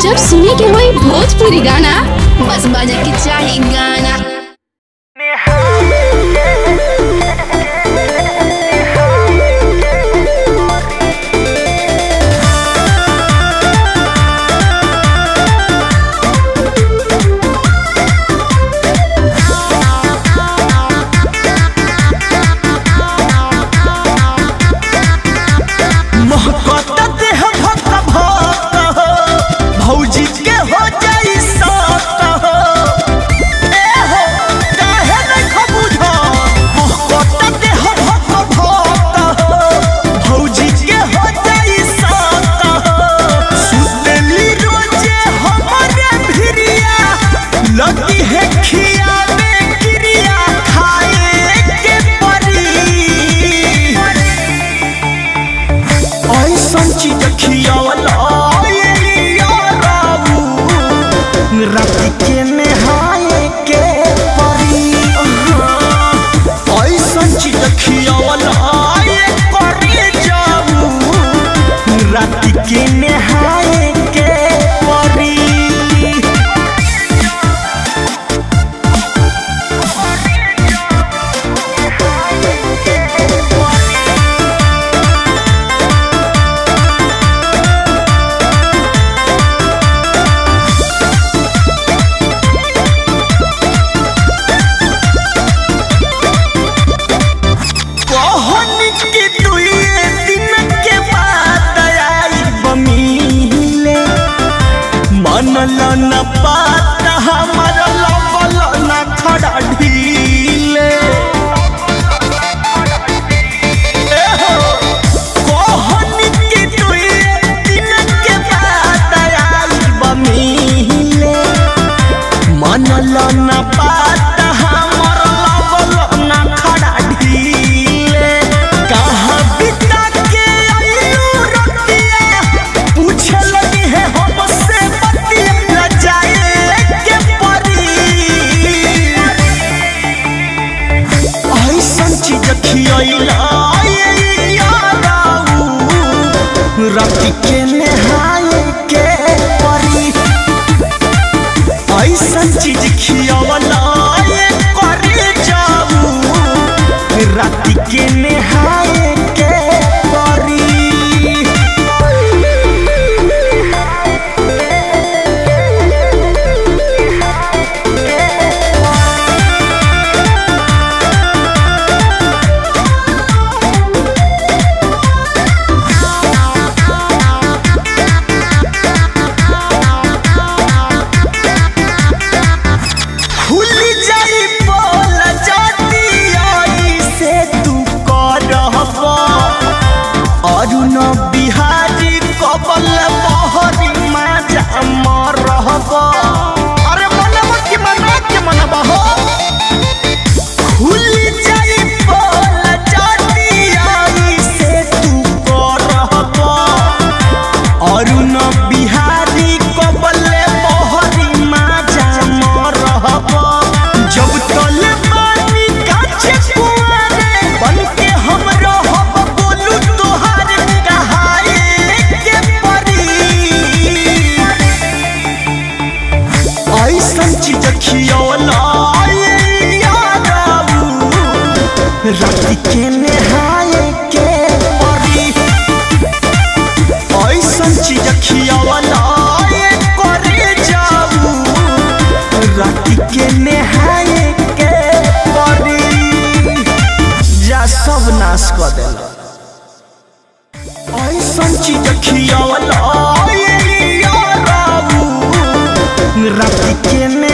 जब सुने के होई भोजपुरी गाना, बस बजे के चाहे गाना। Ratikene